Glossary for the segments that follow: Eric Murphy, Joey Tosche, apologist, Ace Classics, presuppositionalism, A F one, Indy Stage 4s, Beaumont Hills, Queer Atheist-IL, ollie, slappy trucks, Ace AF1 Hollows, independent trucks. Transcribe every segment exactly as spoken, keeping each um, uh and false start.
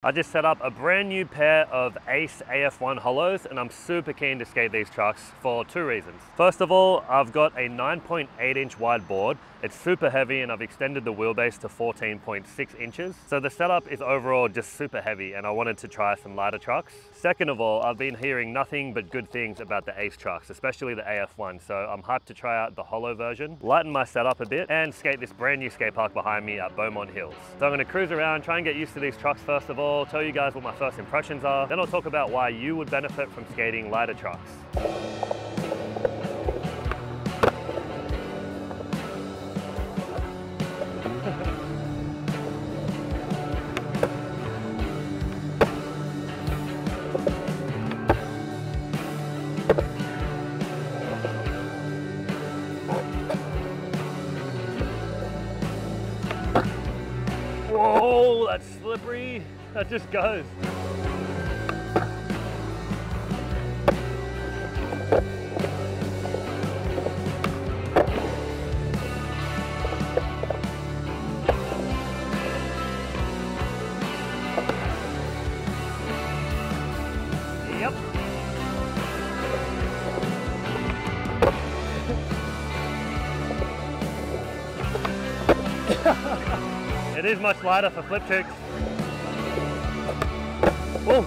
I just set up a brand new pair of Ace A F one Hollows and I'm super keen to skate these trucks for two reasons. First of all, I've got a nine point eight inch wide board. It's super heavy and I've extended the wheelbase to fourteen point six inches. So the setup is overall just super heavy and I wanted to try some lighter trucks. Second of all, I've been hearing nothing but good things about the Ace trucks, especially the A F one. So I'm hyped to try out the Hollow version, lighten my setup a bit and skate this brand new skate park behind me at Beaumont Hills. So I'm gonna cruise around, try and get used to these trucks first of all. I'll tell you guys what my first impressions are, then I'll talk about why you would benefit from skating lighter trucks. Whoa, that's slippery. That just goes. Yep. It is much lighter for flip tricks. Whoa.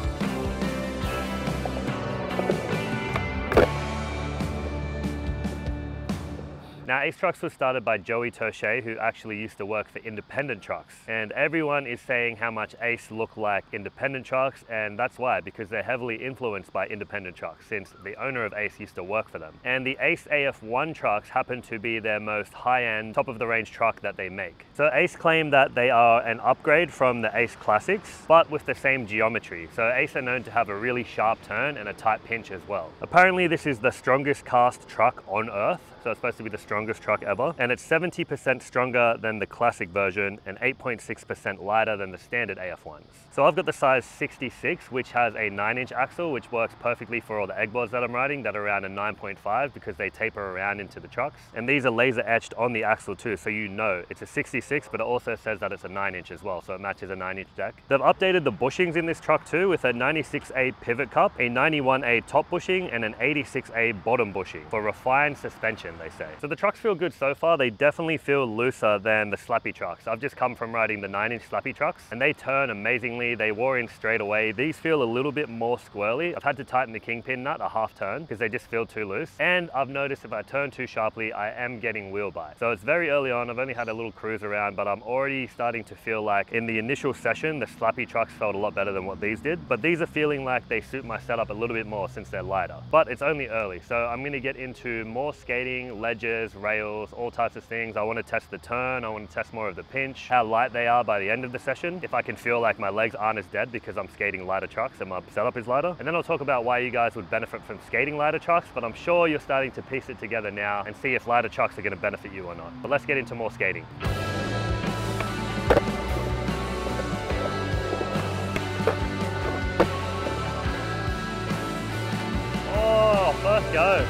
Now, Ace Trucks was started by Joey Tosche, who actually used to work for Independent Trucks. And everyone is saying how much Ace look like Independent Trucks, and that's why, because they're heavily influenced by Independent Trucks, since the owner of Ace used to work for them. And the Ace A F one trucks happen to be their most high-end, top-of-the-range truck that they make. So Ace claimed that they are an upgrade from the Ace Classics, but with the same geometry. So Ace are known to have a really sharp turn and a tight pinch as well. Apparently, this is the strongest cast truck on Earth, so it's supposed to be the strongest truck ever. And it's seventy percent stronger than the classic version and eight point six percent lighter than the standard A F ones. So I've got the size sixty-six, which has a nine inch axle, which works perfectly for all the egg boards that I'm riding that are around a nine point five because they taper around into the trucks. And these are laser etched on the axle too. So you know it's a sixty-six, but it also says that it's a nine inch as well. So it matches a nine inch deck. They've updated the bushings in this truck too with a ninety-six A pivot cup, a ninety-one A top bushing and an eighty-six A bottom bushing for refined suspension, they say. So the trucks feel good so far. They definitely feel looser than the slappy trucks. I've just come from riding the nine inch slappy trucks and they turn amazingly. They wore in straight away. These feel a little bit more squirrely. I've had to tighten the kingpin nut a half turn because they just feel too loose. And I've noticed if I turn too sharply, I am getting wheel bite. So it's very early on. I've only had a little cruise around, but I'm already starting to feel like in the initial session, the slappy trucks felt a lot better than what these did, but these are feeling like they suit my setup a little bit more since they're lighter, but it's only early. So I'm going to get into more skating, ledges, rails, all types of things. I want to test the turn, I want to test more of the pinch, how light they are by the end of the session, if I can feel like my legs aren't as dead because I'm skating lighter trucks and my setup is lighter. And then I'll talk about why you guys would benefit from skating lighter trucks, but I'm sure you're starting to piece it together now and see if lighter trucks are going to benefit you or not. But let's get into more skating. Oh, first go.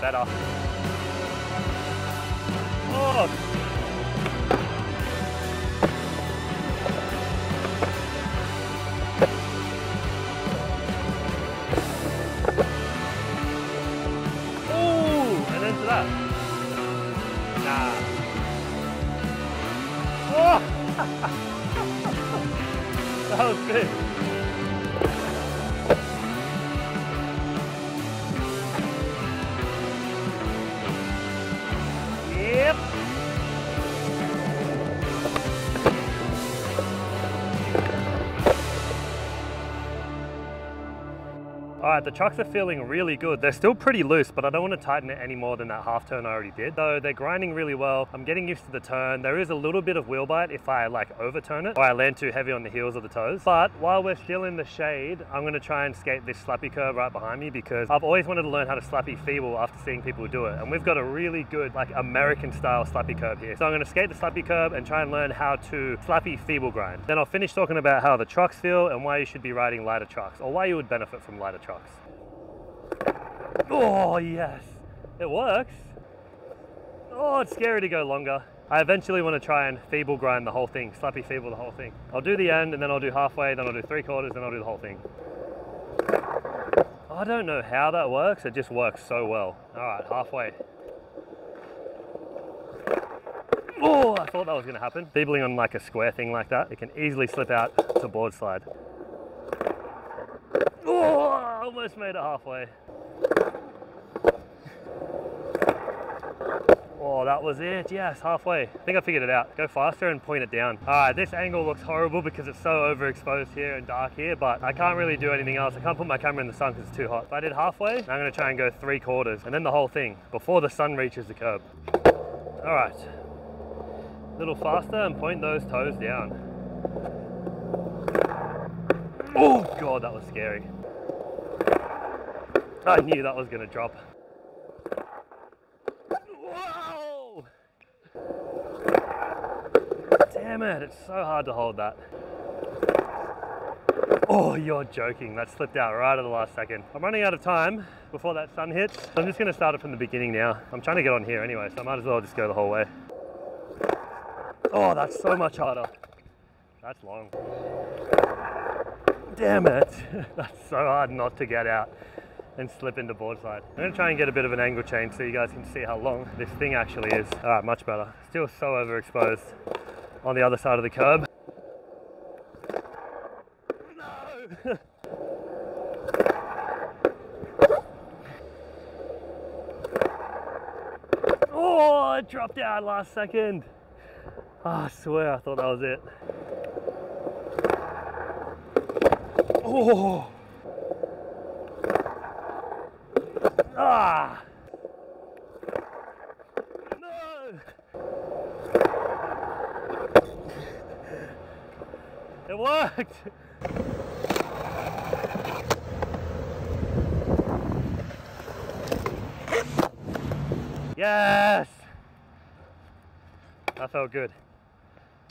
Better. Oh. All Alright, the trucks are feeling really good. They're still pretty loose, but I don't want to tighten it any more than that half turn I already did. So they're grinding really well. I'm getting used to the turn. There is a little bit of wheel bite if I like overturn it or I land too heavy on the heels or the toes. But while we're still in the shade, I'm going to try and skate this slappy curve right behind me because I've always wanted to learn how to slappy feeble after seeing people do it. And we've got a really good like American style slappy curve here. So I'm going to skate the slappy curve and try and learn how to slappy feeble grind. Then I'll finish talking about how the trucks feel and why you should be riding lighter trucks or why you would benefit from lighter trucks. Oh yes, it works. Oh, it's scary to go longer. I eventually want to try and feeble grind the whole thing, slappy feeble the whole thing. I'll do the end and then I'll do halfway, then I'll do three quarters, then I'll do the whole thing. I don't know how that works, it just works so well. All right, halfway. Oh, I thought that was going to happen. Feebling on like a square thing like that, it can easily slip out to board slide. Oh, I almost made it halfway. Oh, that was it. Yes, halfway. I think I figured it out. Go faster and point it down. All right, this angle looks horrible because it's so overexposed here and dark here, but I can't really do anything else. I can't put my camera in the sun because it's too hot. If I did halfway, I'm going to try and go three quarters and then the whole thing before the sun reaches the curb. All right. A little faster and point those toes down. Oh God, that was scary. I knew that was going to drop. Whoa! Damn it, it's so hard to hold that. Oh, you're joking. That slipped out right at the last second. I'm running out of time before that sun hits. I'm just going to start it from the beginning now. I'm trying to get on here anyway, so I might as well just go the whole way. Oh, that's so much harder. That's long. Damn it, that's so hard not to get out and slip into board slide. I'm going to try and get a bit of an angle change so you guys can see how long this thing actually is. Alright, much better. Still so overexposed on the other side of the curb. No! Oh, it dropped out last second. Oh, I swear I thought that was it. Oh. Ah. No. It worked. Yes. That felt good.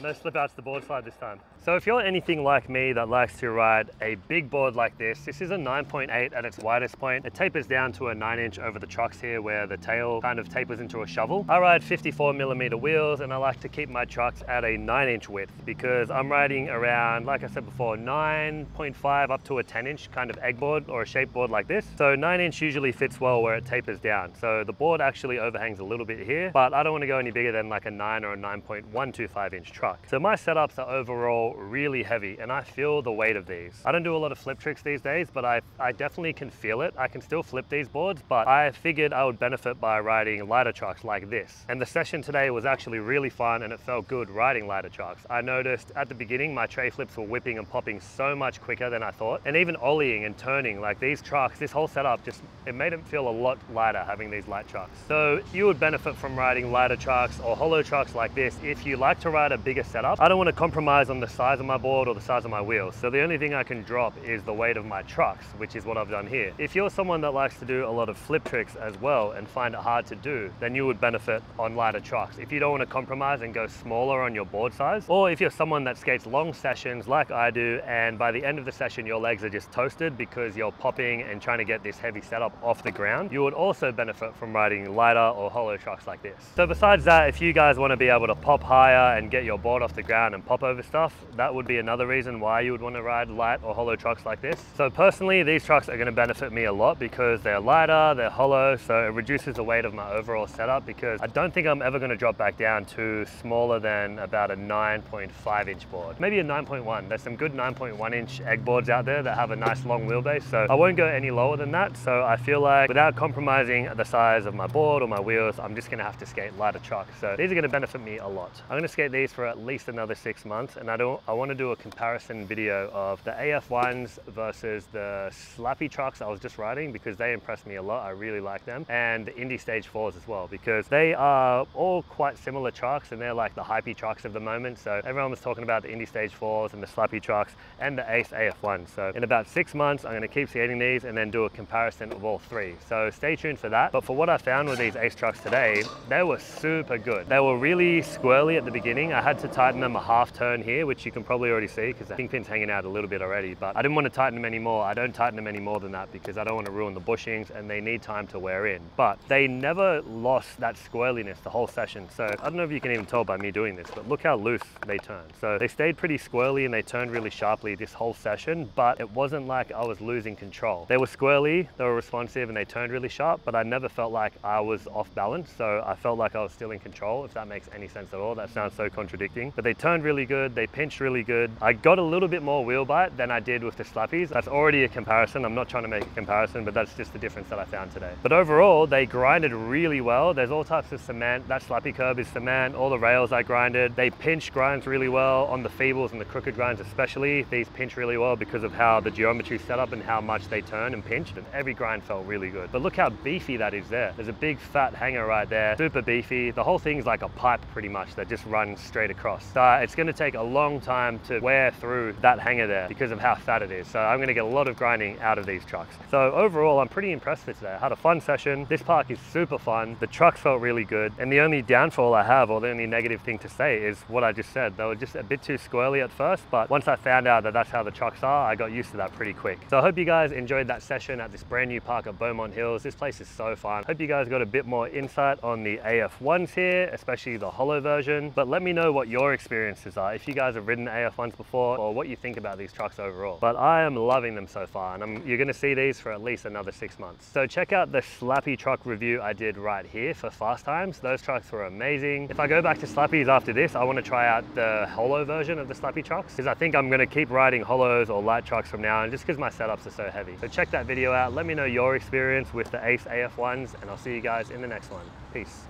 No slip outs the board slide this time. So if you're anything like me that likes to ride a big board like this, this is a nine point eight at its widest point. It tapers down to a nine inch over the trucks here where the tail kind of tapers into a shovel. I ride fifty-four millimeter wheels and I like to keep my trucks at a nine inch width because I'm riding around, like I said before, nine point five up to a ten inch kind of egg board or a shape board like this. So nine inch usually fits well where it tapers down. So the board actually overhangs a little bit here, but I don't want to go any bigger than like a nine or a nine point one two five inch truck. So my setups are overall really heavy and I feel the weight of these. I don't do a lot of flip tricks these days, but I, I definitely can feel it. I can still flip these boards, but I figured I would benefit by riding lighter trucks like this. And the session today was actually really fun and it felt good riding lighter trucks. I noticed at the beginning my tray flips were whipping and popping so much quicker than I thought. And even ollieing and turning like these trucks, this whole setup just, it made it feel a lot lighter having these light trucks. So you would benefit from riding lighter trucks or hollow trucks like this if you like to ride a bigger setup. I don't want to compromise on the size of my board or the size of my wheels, so the only thing I can drop is the weight of my trucks, which is what I've done here. If you're someone that likes to do a lot of flip tricks as well and find it hard to do, then you would benefit on lighter trucks. If you don't want to compromise and go smaller on your board size, or if you're someone that skates long sessions like I do and by the end of the session your legs are just toasted because you're popping and trying to get this heavy setup off the ground, you would also benefit from riding lighter or hollow trucks like this. So besides that, if you guys want to be able to pop higher and get your board off the ground and pop over stuff, that would be another reason why you would want to ride light or hollow trucks like this. So personally, these trucks are going to benefit me a lot because they're lighter, they're hollow, so it reduces the weight of my overall setup because I don't think I'm ever going to drop back down to smaller than about a nine point five inch board. Maybe a nine point one. There's some good nine point one inch egg boards out there that have a nice long wheelbase, so I won't go any lower than that. So I feel like without compromising the size of my board or my wheels, I'm just going to have to skate lighter trucks. So these are going to benefit me a lot. I'm going to skate these for at least another six months, and I don't. I want to do a comparison video of the A F ones versus the Slappy trucks I was just riding, because they impressed me a lot. I really like them, and the Indy Stage fours as well, because they are all quite similar trucks, and they're like the hypey trucks of the moment. So everyone was talking about the Indy Stage fours and the Slappy trucks and the Ace A F ones. So in about six months, I'm going to keep skating these and then do a comparison of all three. So stay tuned for that. But for what I found with these Ace trucks today, they were super good. They were really squirrely at the beginning. I had to tighten them a half turn here, which you can probably already see because the kingpin's hanging out a little bit already, but I didn't want to tighten them anymore. I don't tighten them any more than that because I don't want to ruin the bushings and they need time to wear in. But they never lost that squirreliness the whole session. So I don't know if you can even tell by me doing this, but look how loose they turned. So they stayed pretty squirrely and they turned really sharply this whole session, but it wasn't like I was losing control. They were squirrely, they were responsive, and they turned really sharp, but I never felt like I was off balance. So I felt like I was still in control, if that makes any sense at all. That sounds so contradicting, but they turned really good. They pinched really good. I got a little bit more wheel bite than I did with the Slappies. That's already a comparison. I'm not trying to make a comparison, but that's just the difference that I found today. But overall, they grinded really well. There's all types of cement. That Slappy curb is cement. All the rails I grinded. They pinch grinds really well on the feebles and the crooked grinds especially. These pinch really well because of how the geometry set up and how much they turn and pinched, and every grind felt really good. But look how beefy that is there. There's a big fat hanger right there. Super beefy. The whole thing's like a pipe pretty much that just runs straight across. So it's going to take a long time to wear through that hanger there because of how fat it is. So I'm going to get a lot of grinding out of these trucks. So overall, I'm pretty impressed with today. I had a fun session. This park is super fun. The trucks felt really good. And the only downfall I have, or the only negative thing to say, is what I just said. They were just a bit too squirrely at first, but once I found out that that's how the trucks are, I got used to that pretty quick. So I hope you guys enjoyed that session at this brand new park at Beaumont Hills. This place is so fun. Hope you guys got a bit more insight on the A F ones here, especially the hollow version. But let me know what your experiences are, if you guys have ridden A F ones before, or what you think about these trucks overall. But I am loving them so far, and I'm, you're going to see these for at least another six months. So check out the Slappy truck review I did right here for fast times. Those trucks were amazing. If I go back to Slappies after this, I want to try out the hollow version of the Slappy trucks, because I think I'm going to keep riding hollows or light trucks from now on, just because my setups are so heavy. So check that video out. Let me know your experience with the Ace A F ones, and I'll see you guys in the next one. Peace.